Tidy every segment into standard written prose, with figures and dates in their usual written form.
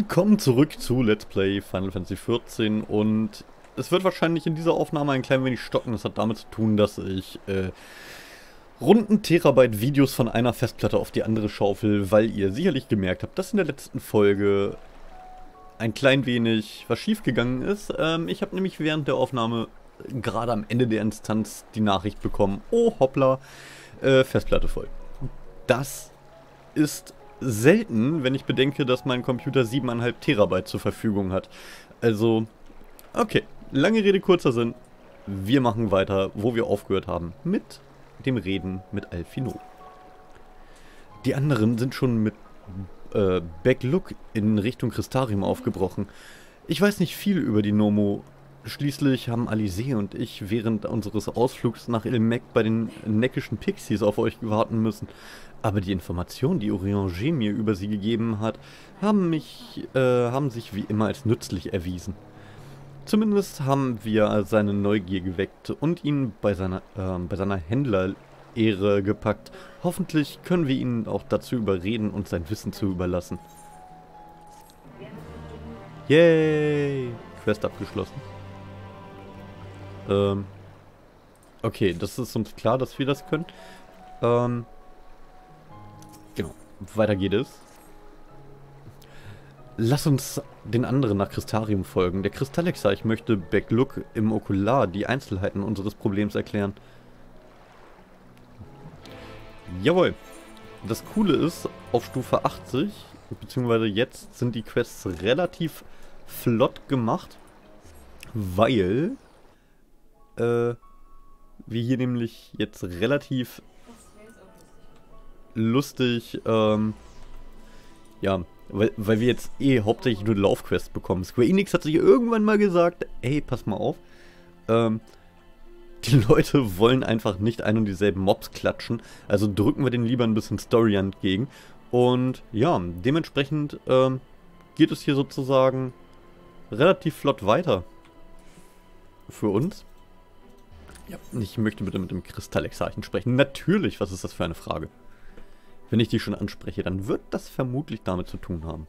Willkommen zurück zu Let's Play Final Fantasy XIV und es wird wahrscheinlich in dieser Aufnahme ein klein wenig stocken. Das hat damit zu tun, dass ich rund ein Terabyte Videos von einer Festplatte auf die andere schaufel, weil ihr sicherlich gemerkt habt, dass in der letzten Folge ein klein wenig was schief gegangen ist. Ich habe nämlich während der Aufnahme gerade am Ende der Instanz die Nachricht bekommen, oh hoppla, Festplatte voll. Das ist selten, wenn ich bedenke, dass mein Computer 7,5 Terabyte zur Verfügung hat. Also, okay. Lange Rede, kurzer Sinn. Wir machen weiter, wo wir aufgehört haben. Mit dem Reden mit Alphino. Die anderen sind schon mit Beq Lugg in Richtung Kristarium aufgebrochen. Ich weiß nicht viel über die Nomo. Schließlich haben Alisaie und ich während unseres Ausflugs nach Il Mheg bei den neckischen Pixies auf euch warten müssen. Aber die Informationen, die Urianger mir über sie gegeben hat, haben sich wie immer als nützlich erwiesen. Zumindest haben wir seine Neugier geweckt und ihn bei seiner Händlerehre gepackt. Hoffentlich können wir ihn auch dazu überreden, uns sein Wissen zu überlassen. Yay! Quest abgeschlossen. Okay, das ist uns klar, dass wir das können. Genau, weiter geht es. Lass uns den anderen nach Kristarium folgen. Der Kristallexer, ich möchte Beq Lugg im Okular die Einzelheiten unseres Problems erklären. Jawohl. Das Coole ist, auf Stufe 80, beziehungsweise jetzt, sind die Quests relativ flott gemacht, weil wir hier nämlich jetzt relativ lustig, ja, weil wir jetzt eh hauptsächlich nur Laufquests bekommen. Square Enix hat sich irgendwann mal gesagt, ey, pass mal auf, die Leute wollen einfach nicht ein und dieselben Mobs klatschen, also drücken wir denen lieber ein bisschen Story entgegen. Und ja, dementsprechend geht es hier sozusagen relativ flott weiter für uns. Ja, ich möchte bitte mit dem Kristallexarchen sprechen. Natürlich, was ist das für eine Frage? Wenn ich die schon anspreche, dann wird das vermutlich damit zu tun haben.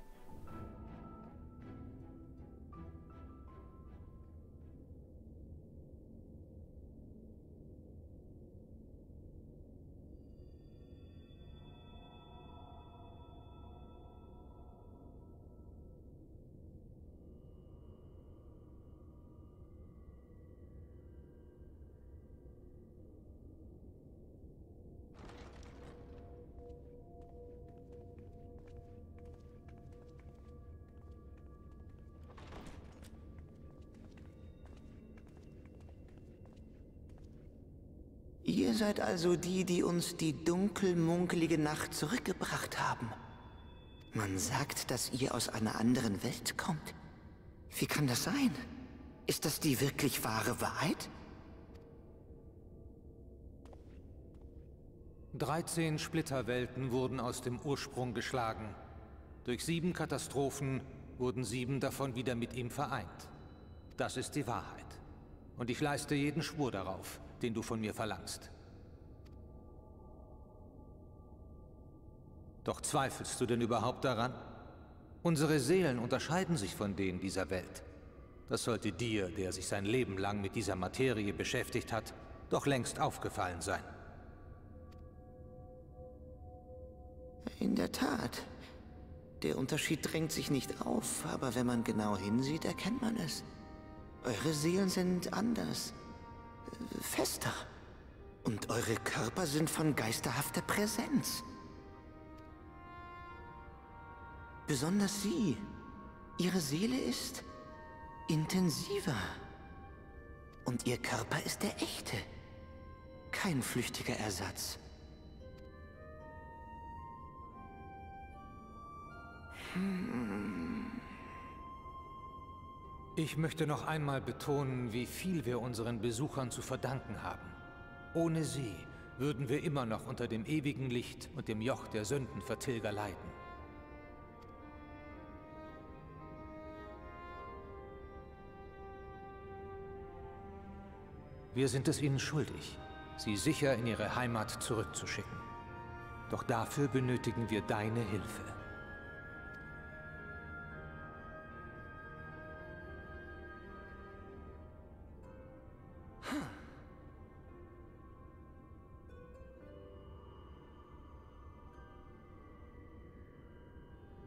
Ihr seid also die, die uns die dunkelmunkelige Nacht zurückgebracht haben. Man sagt, dass ihr aus einer anderen Welt kommt. Wie kann das sein? Ist das die wirklich wahre Wahrheit? 13 Splitterwelten wurden aus dem Ursprung geschlagen. Durch 7 Katastrophen wurden 7 davon wieder mit ihm vereint. Das ist die Wahrheit. Und ich leiste jeden Schwur darauf, den du von mir verlangst. Doch zweifelst du denn überhaupt daran? Unsere Seelen unterscheiden sich von denen dieser Welt. Das sollte dir, der sich sein Leben lang mit dieser Materie beschäftigt hat, doch längst aufgefallen sein. In der Tat. Der Unterschied drängt sich nicht auf, aber wenn man genau hinsieht, erkennt man es. Eure Seelen sind anders. Fester. Und eure Körper sind von geisterhafter Präsenz. Besonders sie. Ihre Seele ist intensiver. Und ihr Körper ist der echte. Kein flüchtiger Ersatz. Ich möchte noch einmal betonen, wie viel wir unseren Besuchern zu verdanken haben. Ohne sie würden wir immer noch unter dem ewigen Licht und dem Joch der Sündenvertilger leiden. Wir sind es ihnen schuldig, sie sicher in ihre Heimat zurückzuschicken. Doch dafür benötigen wir deine Hilfe.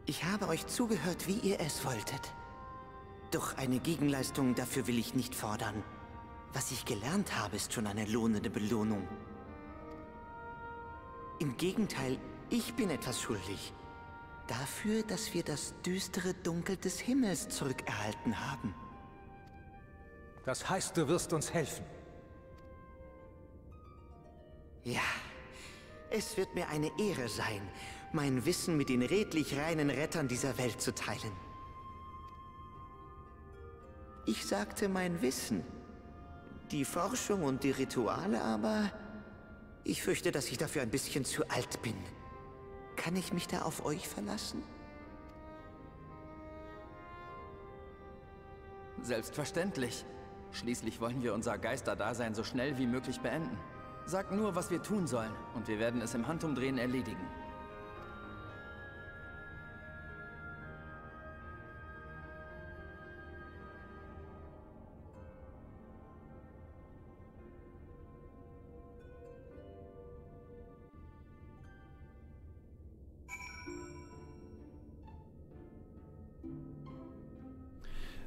Ich habe euch zugehört, wie ihr es wolltet. Doch eine Gegenleistung dafür will ich nicht fordern. Was ich gelernt habe, ist schon eine lohnende Belohnung. Im Gegenteil, ich bin etwas schuldig. Dafür, dass wir das düstere Dunkel des Himmels zurückerhalten haben. Das heißt, du wirst uns helfen. Ja, es wird mir eine Ehre sein, mein Wissen mit den redlich reinen Rettern dieser Welt zu teilen. Ich sagte mein Wissen. Die Forschung und die Rituale aber... Ich fürchte, dass ich dafür ein bisschen zu alt bin. Kann ich mich da auf euch verlassen? Selbstverständlich. Schließlich wollen wir unser Geisterdasein so schnell wie möglich beenden. Sagt nur, was wir tun sollen, und wir werden es im Handumdrehen erledigen.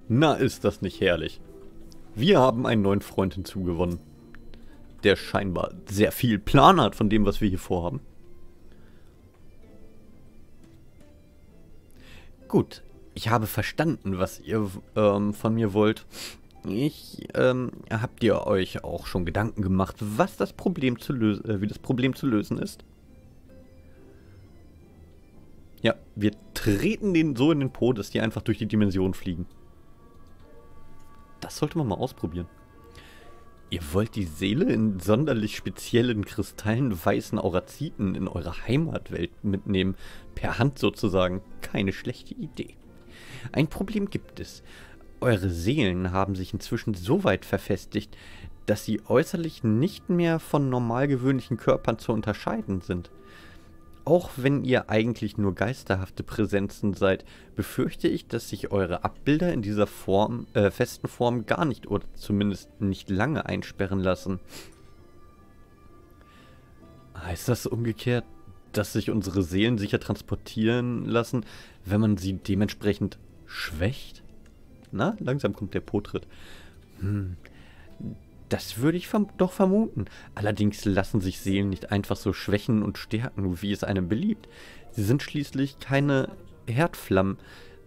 Na, ist das nicht herrlich. Wir haben einen neuen Freund hinzugewonnen, der scheinbar sehr viel Plan hat von dem, was wir hier vorhaben. Gut, ich habe verstanden, was ihr von mir wollt. Ich habt ihr euch auch schon Gedanken gemacht, was das Problem zu lösen, wie das Problem zu lösen ist? Ja, wir treten denen so in den Po, dass die einfach durch die Dimension fliegen. Das sollte man mal ausprobieren. Ihr wollt die Seele in sonderlich speziellen kristallen weißen Auraziten in eure Heimatwelt mitnehmen. Per Hand sozusagen. Keine schlechte Idee. Ein Problem gibt es. Eure Seelen haben sich inzwischen so weit verfestigt, dass sie äußerlich nicht mehr von normal gewöhnlichen Körpern zu unterscheiden sind. Auch wenn ihr eigentlich nur geisterhafte Präsenzen seid, befürchte ich, dass sich eure Abbilder in dieser Form, festen Form gar nicht oder zumindest nicht lange einsperren lassen. Heißt das umgekehrt, dass sich unsere Seelen sicher transportieren lassen, wenn man sie dementsprechend schwächt? Na, langsam kommt der Po-Tritt. Das würde ich doch vermuten. Allerdings lassen sich Seelen nicht einfach so schwächen und stärken, wie es einem beliebt. Sie sind schließlich keine Herdflammen,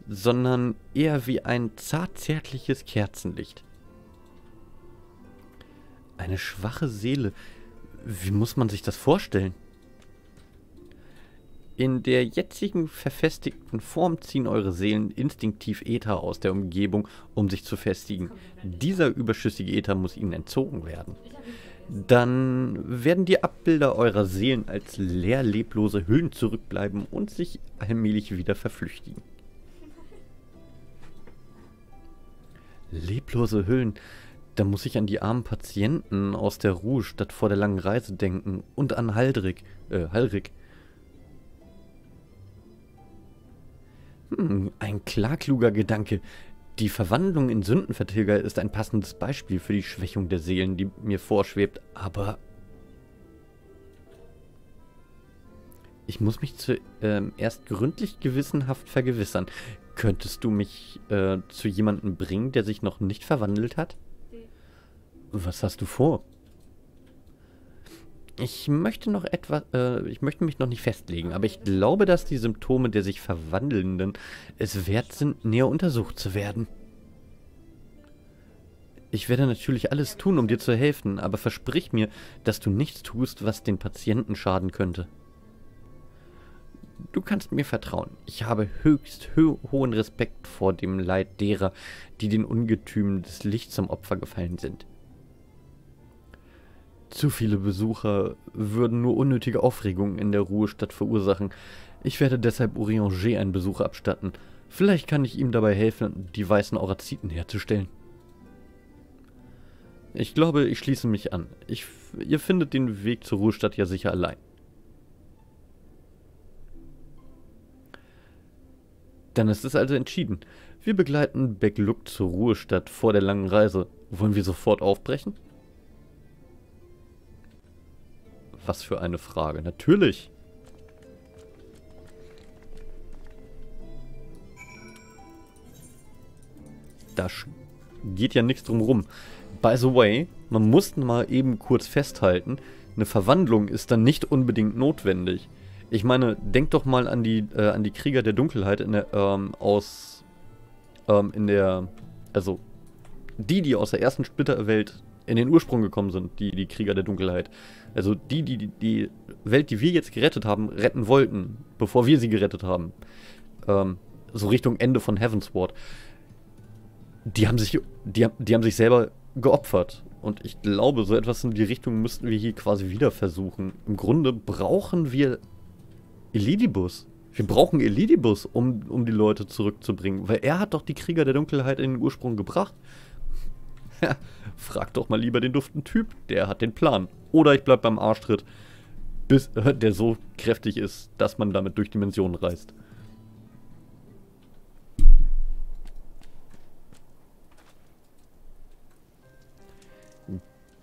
sondern eher wie ein zart zärtliches Kerzenlicht. Eine schwache Seele. Wie muss man sich das vorstellen? In der jetzigen verfestigten Form ziehen eure Seelen instinktiv Äther aus der Umgebung, um sich zu festigen. Dieser überschüssige Äther muss ihnen entzogen werden. Dann werden die Abbilder eurer Seelen als leer leblose Hüllen zurückbleiben und sich allmählich wieder verflüchtigen. Leblose Hüllen. Da muss ich an die armen Patienten aus der Ruhestadt vor der langen Reise denken und an Halric. Ein klarkluger Gedanke. Die Verwandlung in Sündenvertilger ist ein passendes Beispiel für die Schwächung der Seelen, die mir vorschwebt, aber... Ich muss mich zuerst gründlich gewissenhaft vergewissern. Könntest du mich zu jemandem bringen, der sich noch nicht verwandelt hat? Was hast du vor? Ich möchte mich noch nicht festlegen, aber ich glaube, dass die Symptome der sich Verwandelnden es wert sind, näher untersucht zu werden. Ich werde natürlich alles tun, um dir zu helfen, aber versprich mir, dass du nichts tust, was den Patienten schaden könnte. Du kannst mir vertrauen. Ich habe höchst hohen Respekt vor dem Leid derer, die den Ungetümen des Lichts zum Opfer gefallen sind. Zu viele Besucher würden nur unnötige Aufregung in der Ruhestadt verursachen. Ich werde deshalb Urianger einen Besuch abstatten. Vielleicht kann ich ihm dabei helfen, die weißen Auraziten herzustellen. Ich glaube, ich schließe mich an. Ihr findet den Weg zur Ruhestadt ja sicher allein. Dann ist es also entschieden. Wir begleiten Beq Lugg zur Ruhestadt vor der langen Reise. Wollen wir sofort aufbrechen? Was für eine Frage. Natürlich. Da geht ja nichts drum rum. By the way, man muss mal eben kurz festhalten, eine Verwandlung ist dann nicht unbedingt notwendig. Ich meine, denkt doch mal an die Krieger der Dunkelheit in der, die aus der ersten Splitterwelt in den Ursprung gekommen sind, die Krieger der Dunkelheit. Also die Welt, die wir jetzt gerettet haben, retten wollten, bevor wir sie gerettet haben. So Richtung Ende von Heavensward. Die haben sich selber geopfert. Und ich glaube, so etwas in die Richtung müssten wir hier quasi wieder versuchen. Im Grunde brauchen wir Elidibus. Wir brauchen Elidibus, um die Leute zurückzubringen. Weil er hat doch die Krieger der Dunkelheit in den Ursprung gebracht. Frag doch mal lieber den duften Typ. Der hat den Plan. Oder ich bleib beim Arschtritt. Bis der so kräftig ist, dass man damit durch Dimensionen reist.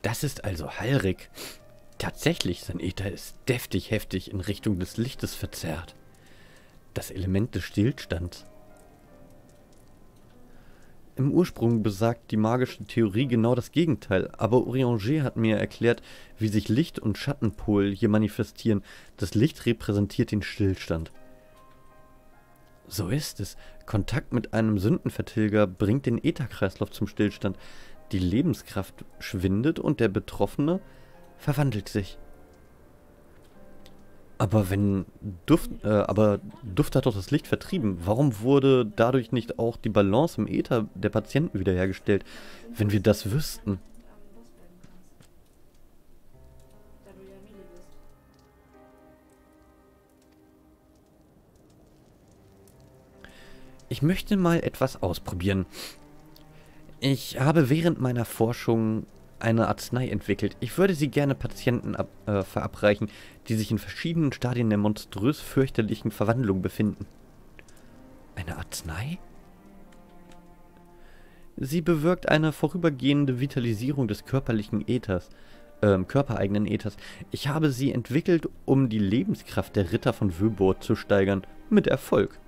Das ist also Halric. Tatsächlich, sein Äther ist deftig heftig in Richtung des Lichtes verzerrt. Das Element des Stillstands. Im Ursprung besagt die magische Theorie genau das Gegenteil, aber Urianger hat mir erklärt, wie sich Licht- und Schattenpol hier manifestieren. Das Licht repräsentiert den Stillstand. So ist es. Kontakt mit einem Sündenvertilger bringt den Ätherkreislauf zum Stillstand. Die Lebenskraft schwindet und der Betroffene verwandelt sich. Aber wenn Duft hat doch das Licht vertrieben. Warum wurde dadurch nicht auch die Balance im Äther der Patienten wiederhergestellt, wenn wir das wüssten? Ich möchte mal etwas ausprobieren. Ich habe während meiner Forschung eine Arznei entwickelt. Ich würde sie gerne Patienten verabreichen, die sich in verschiedenen Stadien der monströs fürchterlichen Verwandlung befinden. Eine Arznei? Sie bewirkt eine vorübergehende Vitalisierung des körperlichen Äthers, körpereigenen Äthers. Ich habe sie entwickelt, um die Lebenskraft der Ritter von Wöbord zu steigern, mit Erfolg.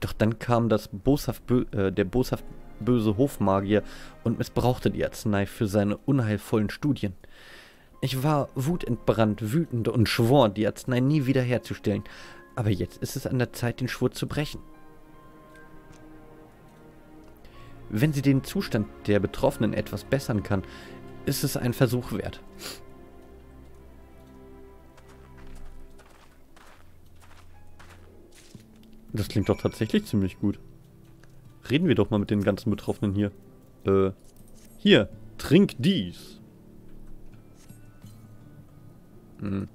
Doch dann kam das der boshaft böse Hofmagier und missbrauchte die Arznei für seine unheilvollen Studien. Ich war wutentbrannt, wütend und schwor, die Arznei nie wiederherzustellen. Aber jetzt ist es an der Zeit, den Schwur zu brechen. Wenn sie den Zustand der Betroffenen etwas bessern kann, ist es ein Versuch wert. Das klingt doch tatsächlich ziemlich gut. Reden wir doch mal mit den ganzen Betroffenen hier. Hier, trink dies. Hm.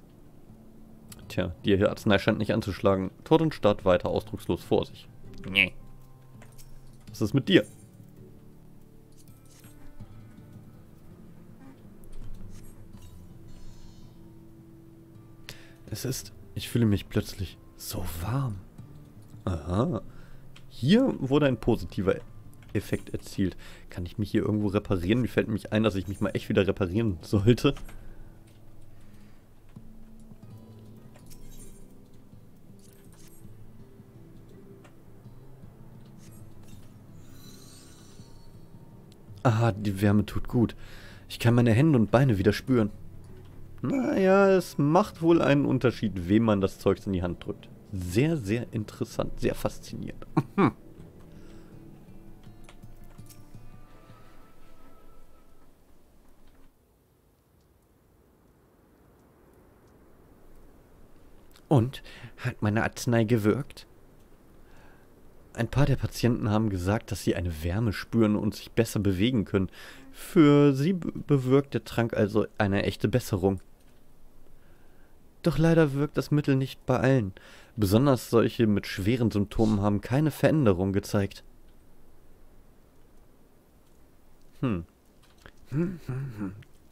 Tja, die Arznei scheint nicht anzuschlagen. Tod und starrt weiter ausdruckslos vor sich. Nee. Was ist mit dir? Es ist... Ich fühle mich plötzlich so warm. Aha. Hier wurde ein positiver Effekt erzielt. Kann ich mich hier irgendwo reparieren? Mir fällt nämlich ein, dass ich mich mal echt wieder reparieren sollte. Aha, die Wärme tut gut. Ich kann meine Hände und Beine wieder spüren. Naja, es macht wohl einen Unterschied, wem man das Zeugs in die Hand drückt. Sehr, sehr interessant, sehr faszinierend. Und? Hat meine Arznei gewirkt? Ein paar der Patienten haben gesagt, dass sie eine Wärme spüren und sich besser bewegen können. Für sie bewirkt der Trank also eine echte Besserung. Doch leider wirkt das Mittel nicht bei allen. Besonders solche mit schweren Symptomen haben keine Veränderung gezeigt.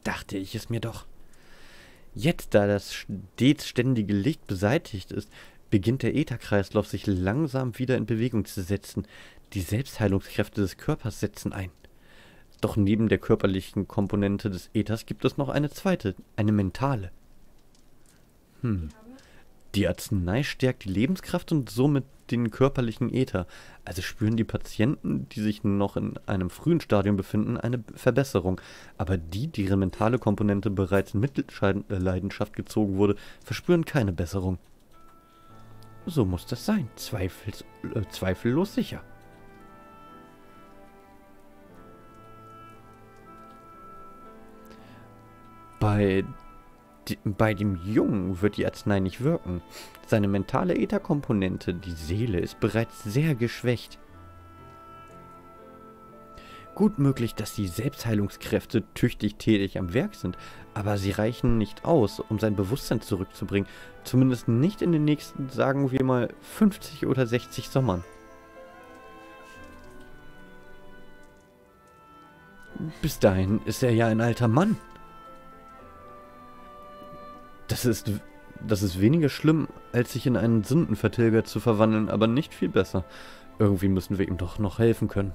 Dachte ich es mir doch. Jetzt, da das stets ständige Licht beseitigt ist, beginnt der Ätherkreislauf sich langsam wieder in Bewegung zu setzen. Die Selbstheilungskräfte des Körpers setzen ein. Doch neben der körperlichen Komponente des Äthers gibt es noch eine zweite, eine mentale. Die Arznei stärkt die Lebenskraft und somit den körperlichen Äther. Also spüren die Patienten, die sich noch in einem frühen Stadium befinden, eine Verbesserung. Aber die, deren mentale Komponente bereits in Mitleidenschaft gezogen wurde, verspüren keine Besserung. So muss das sein. Zweifellos sicher. Bei dem Jungen wird die Arznei nicht wirken. Seine mentale Ätherkomponente, die Seele, ist bereits sehr geschwächt. Gut möglich, dass die Selbstheilungskräfte tüchtig tätig am Werk sind, aber sie reichen nicht aus, um sein Bewusstsein zurückzubringen. Zumindest nicht in den nächsten, sagen wir mal, 50 oder 60 Sommern. Bis dahin ist er ja ein alter Mann. Das ist weniger schlimm, als sich in einen Sündenvertilger zu verwandeln, aber nicht viel besser. Irgendwie müssen wir ihm doch noch helfen können.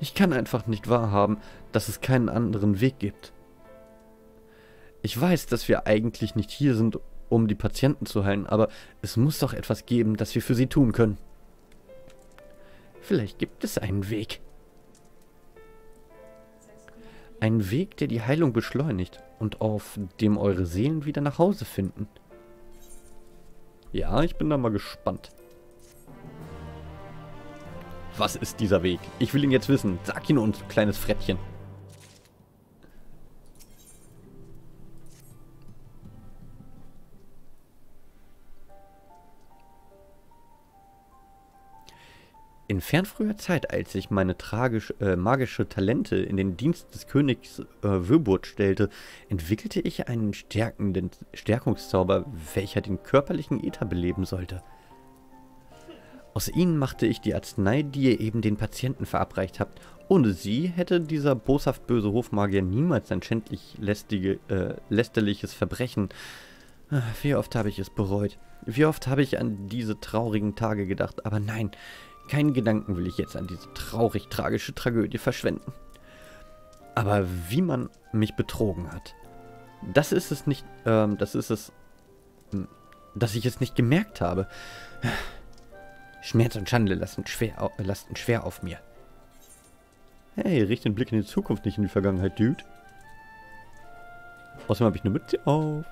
Ich kann einfach nicht wahrhaben, dass es keinen anderen Weg gibt. Ich weiß, dass wir eigentlich nicht hier sind, um die Patienten zu heilen, aber es muss doch etwas geben, das wir für sie tun können. Vielleicht gibt es einen Weg. Ein Weg, der die Heilung beschleunigt und auf dem eure Seelen wieder nach Hause finden. Ja, ich bin da mal gespannt. Was ist dieser Weg? Ich will ihn jetzt wissen. Sag ihn uns, kleines Frettchen. In fern früher Zeit, als ich meine magische Talente in den Dienst des Königs Wöbord stellte, entwickelte ich einen Stärkungszauber, welcher den körperlichen Äther beleben sollte. Aus ihnen machte ich die Arznei, die ihr eben den Patienten verabreicht habt. Ohne sie hätte dieser boshaft böse Hofmagier niemals sein schändlich lästerliches Verbrechen. Wie oft habe ich es bereut. Wie oft habe ich an diese traurigen Tage gedacht, aber nein. Keinen Gedanken will ich jetzt an diese tragische Tragödie verschwenden. Aber wie man mich betrogen hat, dass ich es nicht gemerkt habe. Schmerz und Schande lasten schwer auf mir. Hey, richte den Blick in die Zukunft, nicht in die Vergangenheit, Dude. Außerdem habe ich eine Mütze auf.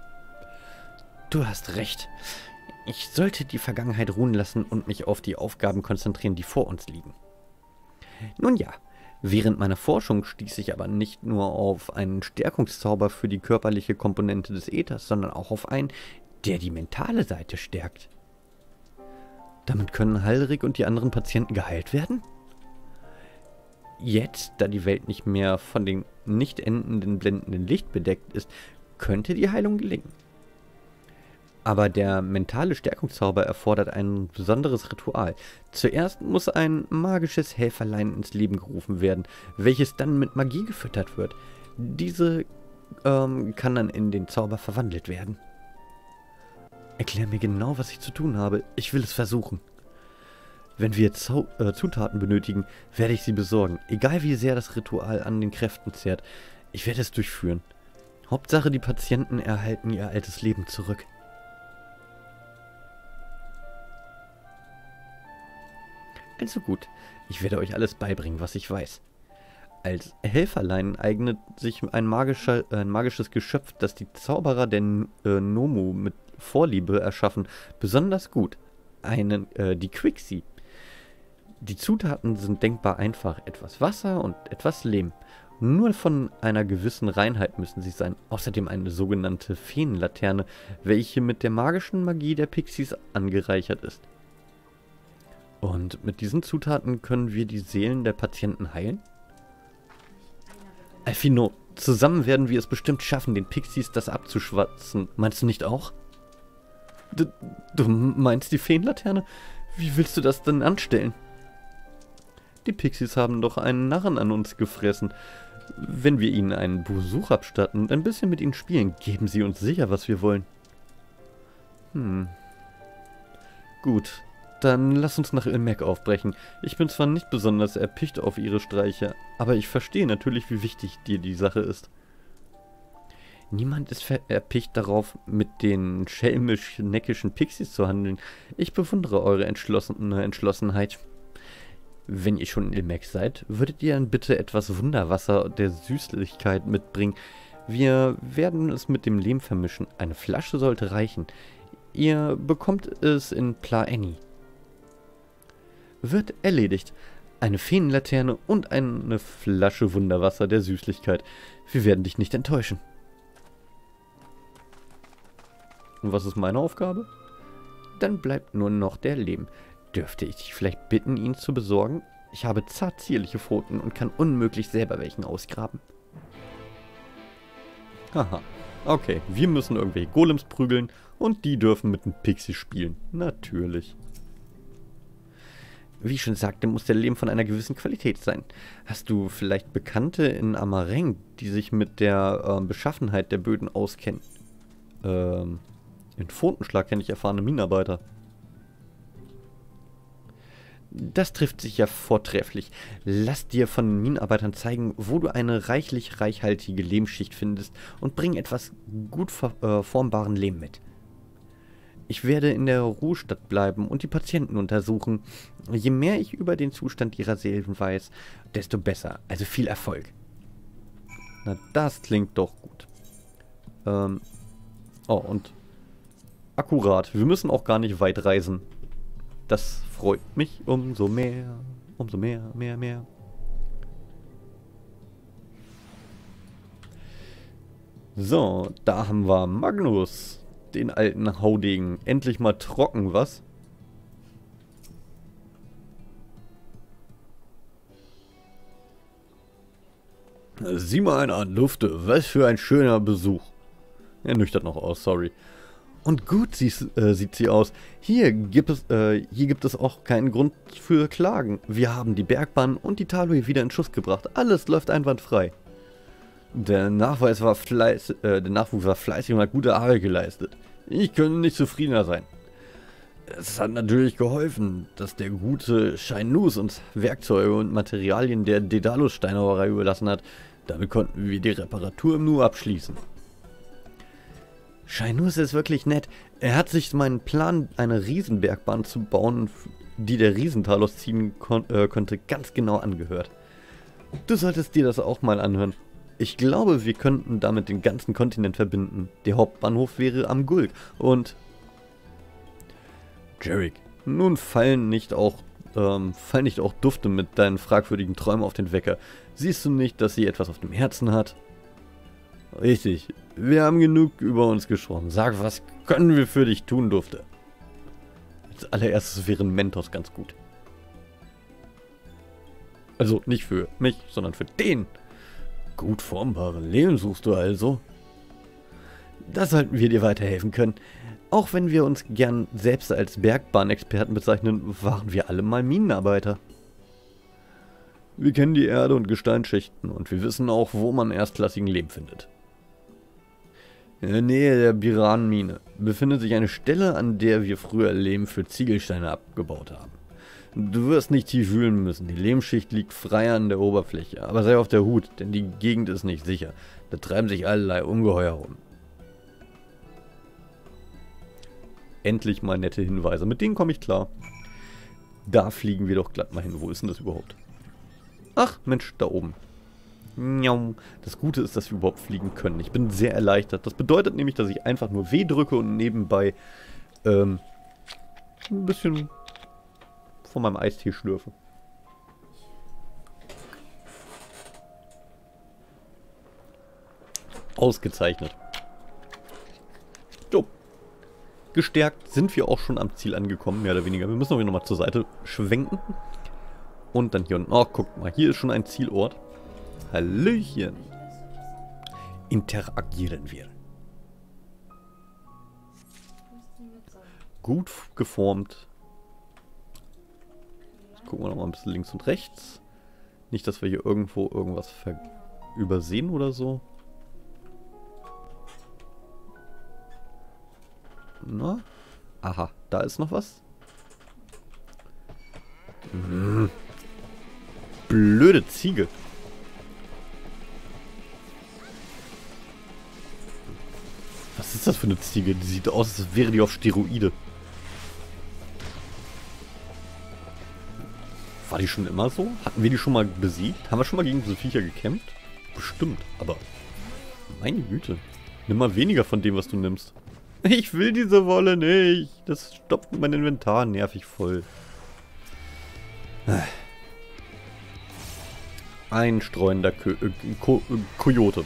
Du hast recht. Ich sollte die Vergangenheit ruhen lassen und mich auf die Aufgaben konzentrieren, die vor uns liegen. Nun ja, während meiner Forschung stieß ich aber nicht nur auf einen Stärkungszauber für die körperliche Komponente des Äthers, sondern auch auf einen, der die mentale Seite stärkt. Damit können Halric und die anderen Patienten geheilt werden? Jetzt, da die Welt nicht mehr von dem nicht endenden blendenden Licht bedeckt ist, könnte die Heilung gelingen. Aber der mentale Stärkungszauber erfordert ein besonderes Ritual. Zuerst muss ein magisches Helferlein ins Leben gerufen werden, welches dann mit Magie gefüttert wird. Diese kann dann in den Zauber verwandelt werden. Erklär mir genau, was ich zu tun habe. Ich will es versuchen. Wenn wir Zutaten benötigen, werde ich sie besorgen. Egal wie sehr das Ritual an den Kräften zehrt, ich werde es durchführen. Hauptsache, die Patienten erhalten ihr altes Leben zurück. Also gut, ich werde euch alles beibringen, was ich weiß. Als Helferlein eignet sich ein magisches Geschöpf, das die Zauberer der Nomo mit Vorliebe erschaffen, besonders gut. Die Quixi. Die Zutaten sind denkbar einfach. Etwas Wasser und etwas Lehm. Nur von einer gewissen Reinheit müssen sie sein. Außerdem eine sogenannte Feenlaterne, welche mit der magischen Magie der Pixies angereichert ist. Und mit diesen Zutaten können wir die Seelen der Patienten heilen? Alphino, zusammen werden wir es bestimmt schaffen, den Pixies das abzuschwatzen. Meinst du nicht auch? Du meinst die Feenlaterne? Wie willst du das denn anstellen? Die Pixies haben doch einen Narren an uns gefressen. Wenn wir ihnen einen Besuch abstatten und ein bisschen mit ihnen spielen, geben sie uns sicher, was wir wollen. Gut. Dann lass uns nach Il Mheg aufbrechen. Ich bin zwar nicht besonders erpicht auf ihre Streiche, aber ich verstehe natürlich, wie wichtig dir die Sache ist. Niemand ist erpicht darauf, mit den schelmisch-neckischen Pixies zu handeln. Ich bewundere eure Entschlossenheit. Wenn ihr schon in Il Mheg seid, würdet ihr dann bitte etwas Wunderwasser der Süßlichkeit mitbringen. Wir werden es mit dem Lehm vermischen. Eine Flasche sollte reichen. Ihr bekommt es in Pla-Annie. Wird erledigt. Eine Feenlaterne und eine Flasche Wunderwasser der Süßlichkeit. Wir werden dich nicht enttäuschen. Und was ist meine Aufgabe? Dann bleibt nur noch der Lehm. Dürfte ich dich vielleicht bitten, ihn zu besorgen? Ich habe zart zierliche Pfoten und kann unmöglich selber welchen ausgraben. Haha. Okay, wir müssen irgendwelche Golems prügeln und die dürfen mit dem Pixie spielen. Natürlich. Wie ich schon sagte, muss der Lehm von einer gewissen Qualität sein. Hast du vielleicht Bekannte in Amareng, die sich mit der Beschaffenheit der Böden auskennen? In Pfotenschlag kenne ich erfahrene Minenarbeiter. Das trifft sich ja vortrefflich. Lass dir von Minenarbeitern zeigen, wo du eine reichhaltige Lehmschicht findest und bring etwas gut formbaren Lehm mit. Ich werde in der Ruhestadt bleiben und die Patienten untersuchen. Je mehr ich über den Zustand ihrer Seelen weiß, desto besser. Also viel Erfolg. Na, das klingt doch gut. Oh, und akkurat. Wir müssen auch gar nicht weit reisen. Das freut mich umso mehr. Umso mehr, mehr. So, da haben wir Magnus. Den alten Haudegen. Endlich mal trocken, was? Sieh mal einen an, Dufte. Was für ein schöner Besuch. Er nüchtert noch aus, sorry. Und gut sieht sie aus. Hier gibt es auch keinen Grund für Klagen. Wir haben die Bergbahn und die Talui wieder in Schuss gebracht. Alles läuft einwandfrei. Der Nachwuchs war fleißig und hat gute Arbeit geleistet. Ich könnte nicht zufriedener sein. Es hat natürlich geholfen, dass der gute Schein-Nus uns Werkzeuge und Materialien der Dedalus-Steinauerei überlassen hat. Damit konnten wir die Reparatur im Nu abschließen. Schein-Nus ist wirklich nett. Er hat sich meinen Plan, eine Riesenbergbahn zu bauen, die der Riesentalos ziehen konnte, ganz genau angehört. Du solltest dir das auch mal anhören. Ich glaube, wir könnten damit den ganzen Kontinent verbinden. Der Hauptbahnhof wäre am Gulk und... Jerrick, nun fallen nicht auch Dufte mit deinen fragwürdigen Träumen auf den Wecker. Siehst du nicht, dass sie etwas auf dem Herzen hat? Richtig, wir haben genug über uns gesprochen. Sag, was können wir für dich tun, Dufte? Als allererstes wäre Mentos ganz gut. Also nicht für mich, sondern für den... Gut formbaren Lehm suchst du also? Da sollten wir dir weiterhelfen können. Auch wenn wir uns gern selbst als Bergbahnexperten bezeichnen, waren wir alle mal Minenarbeiter. Wir kennen die Erde und Gesteinsschichten und wir wissen auch, wo man erstklassigen Lehm findet. In der Nähe der Biran-Mine befindet sich eine Stelle, an der wir früher Lehm für Ziegelsteine abgebaut haben. Du wirst nicht tief wühlen müssen, die Lehmschicht liegt frei an der Oberfläche, aber sei auf der Hut, denn die Gegend ist nicht sicher. Da treiben sich allerlei Ungeheuer rum. Endlich mal nette Hinweise, mit denen komme ich klar. Da fliegen wir doch glatt mal hin, wo ist denn das überhaupt? Ach Mensch, da oben. Das Gute ist, dass wir überhaupt fliegen können, ich bin sehr erleichtert. Das bedeutet nämlich, dass ich einfach nur W drücke und nebenbei ein bisschen... von meinem Eistee schlürfe. Ausgezeichnet. So. Gestärkt sind wir auch schon am Ziel angekommen, mehr oder weniger. Wir müssen nochmal zur Seite schwenken. Und dann hier unten. Oh, guck mal, hier ist schon ein Zielort. Hallöchen. Interagieren wir. Gut geformt. Gucken wir nochmal ein bisschen links und rechts. Nicht, dass wir hier irgendwo irgendwas übersehen oder so. Na? Aha, da ist noch was. Blöde Ziege. das für eine Ziege? Die sieht aus, als wäre die auf Steroide. War die schon immer so? Hatten wir die schon mal besiegt? Haben wir schon mal gegen diese Viecher gekämpft? Bestimmt, aber... Meine Güte. Nimm mal weniger von dem, was du nimmst. Ich will diese Wolle nicht. Das stopft mein Inventar nervig voll. Ein streunender Kojote.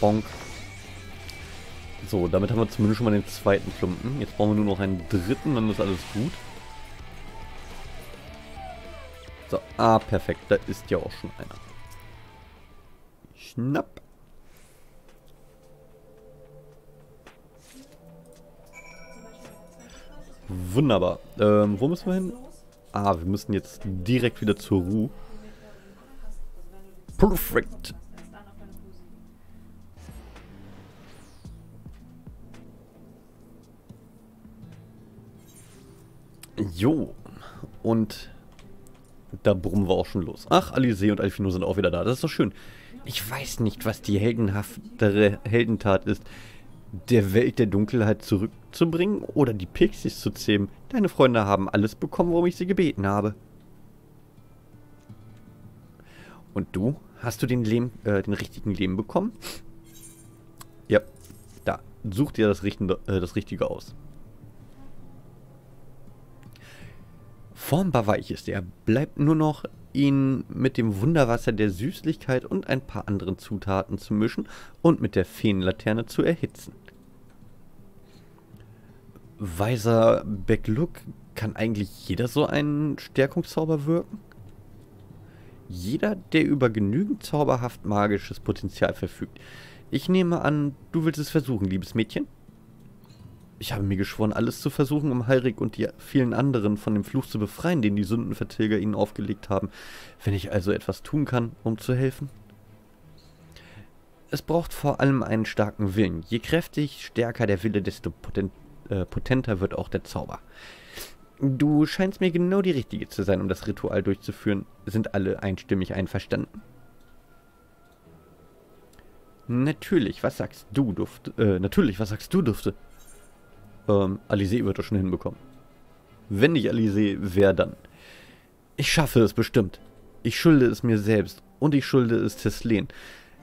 Bonk. So, damit haben wir zumindest schon mal den zweiten Klumpen. Jetzt brauchen wir nur noch einen dritten, dann ist alles gut. So, ah, perfekt. Da ist ja auch schon einer. Schnapp. Wunderbar. Wo müssen wir hin? Ah, wir müssen jetzt direkt wieder zur Ruhe. Perfekt. Jo, und da brummen wir auch schon los. Ach, Alisaie und Alphino sind auch wieder da. Das ist doch schön. Ich weiß nicht, was die heldenhaftere Heldentat ist. Der Welt der Dunkelheit zurückzubringen oder die Pixies zu zähmen. Deine Freunde haben alles bekommen, worum ich sie gebeten habe. Und du? Hast du den richtigen Lehm bekommen? Ja, da. Such dir das Richtige aus. Formbar weich ist er. Bleibt nur noch, ihn mit dem Wunderwasser der Süßlichkeit und ein paar anderen Zutaten zu mischen und mit der Feenlaterne zu erhitzen. Weiser Beq Lugg, kann eigentlich jeder so einen Stärkungszauber wirken? Jeder, der über genügend zauberhaft magisches Potenzial verfügt. Ich nehme an, du willst es versuchen, liebes Mädchen? Ich habe mir geschworen, alles zu versuchen, um Halric und die vielen anderen von dem Fluch zu befreien, den die Sündenvertilger ihnen aufgelegt haben. Wenn ich also etwas tun kann, um zu helfen? Es braucht vor allem einen starken Willen. Je kräftig, stärker der Wille, desto potenter wird auch der Zauber. Du scheinst mir genau die Richtige zu sein, um das Ritual durchzuführen. Sind alle einstimmig einverstanden? Natürlich, was sagst du, Dufte? Alisaie wird das schon hinbekommen. Wenn nicht Alisaie, wer dann? Ich schaffe es bestimmt. Ich schulde es mir selbst und ich schulde es Tesleen.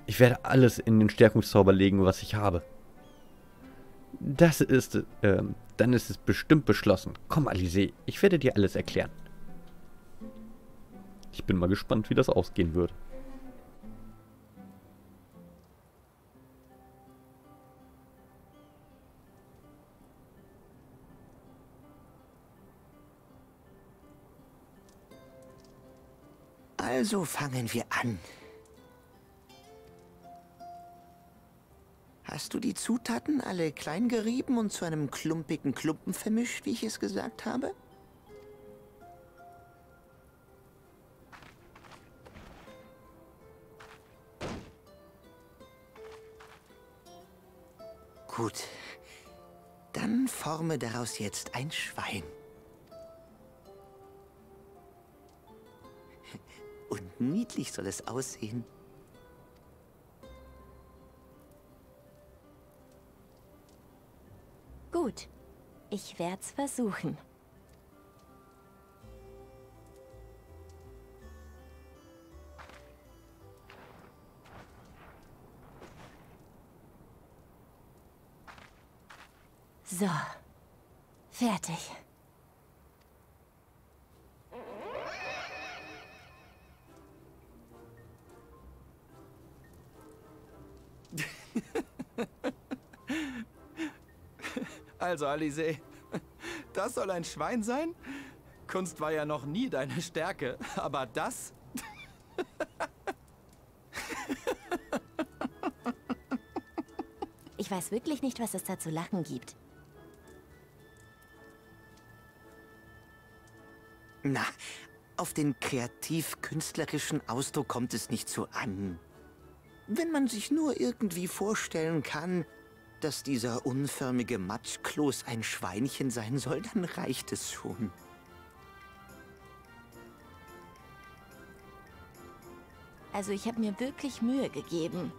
Ich werde alles in den Stärkungszauber legen, was ich habe. Das ist, dann ist es bestimmt beschlossen. Komm, Alisaie, ich werde dir alles erklären. Ich bin mal gespannt, wie das ausgehen wird. Also fangen wir an. Hast du die Zutaten alle klein gerieben und zu einem klumpigen Klumpen vermischt, wie ich es gesagt habe? Gut. Dann forme daraus jetzt ein Schwein. Und niedlich soll es aussehen. Gut, ich werd's versuchen. So, fertig. Also, Alisaie, das soll ein Schwein sein? Kunst war ja noch nie deine Stärke, aber das? Ich weiß wirklich nicht, was es da zu lachen gibt. Na, auf den kreativ-künstlerischen Ausdruck kommt es nicht so an. Wenn man sich nur irgendwie vorstellen kann, dass dieser unförmige Matschkloß ein Schweinchen sein soll, dann reicht es schon. Also ich habe mir wirklich Mühe gegeben.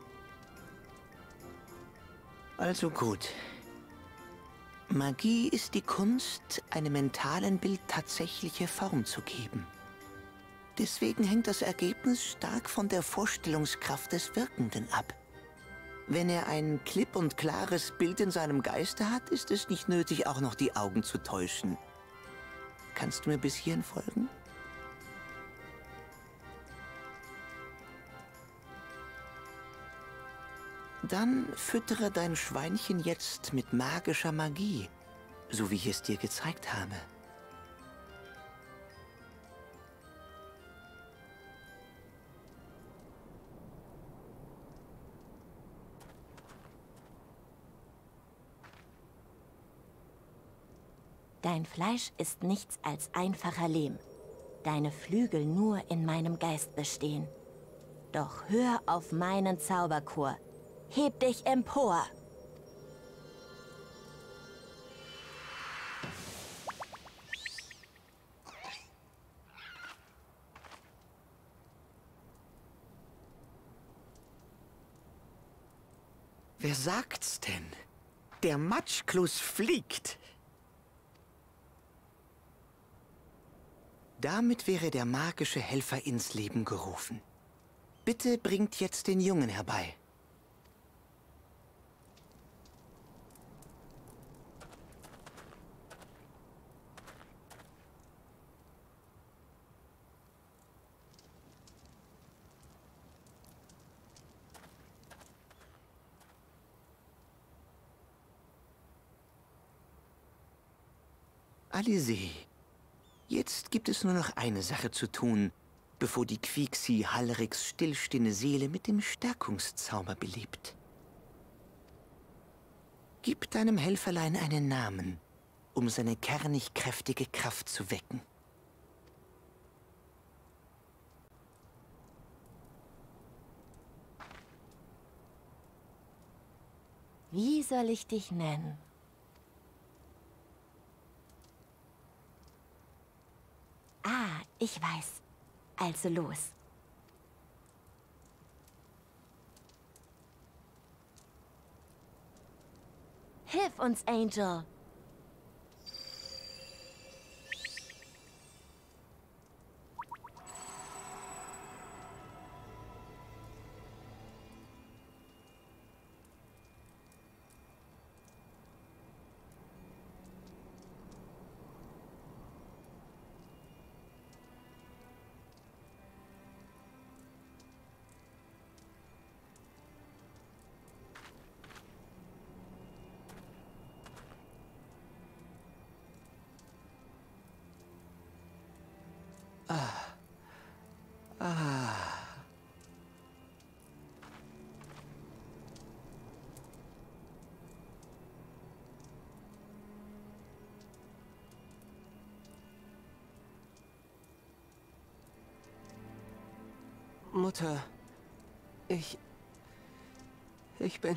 Also gut. Magie ist die Kunst, einem mentalen Bild tatsächliche Form zu geben. Deswegen hängt das Ergebnis stark von der Vorstellungskraft des Wirkenden ab. Wenn er ein klipp und klares Bild in seinem Geiste hat, ist es nicht nötig, auch noch die Augen zu täuschen. Kannst du mir bis hierhin folgen? Dann füttere dein Schweinchen jetzt mit magischer Magie, so wie ich es dir gezeigt habe. Dein Fleisch ist nichts als einfacher Lehm. Deine Flügel nur in meinem Geist bestehen. Doch hör auf meinen Zauberchor. Heb dich empor! Wer sagt's denn? Der Matschkluss fliegt! Damit wäre der magische Helfer ins Leben gerufen. Bitte bringt jetzt den Jungen herbei. Alisaie, jetzt gibt es nur noch eine Sache zu tun, bevor die Quixi Halrics stillstehende Seele mit dem Stärkungszauber belebt. Gib deinem Helferlein einen Namen, um seine kernig kräftige Kraft zu wecken. Wie soll ich dich nennen? Ah, ich weiß. Also los. Hilf uns, Angel. Mutter, ich bin...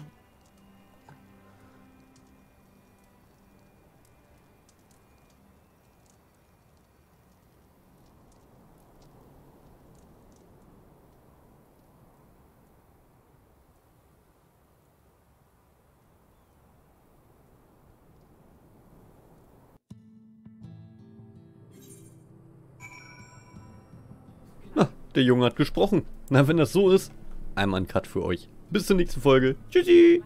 Der Junge hat gesprochen. Na, wenn das so ist, einmal ein Cut für euch. Bis zur nächsten Folge. Tschüssi!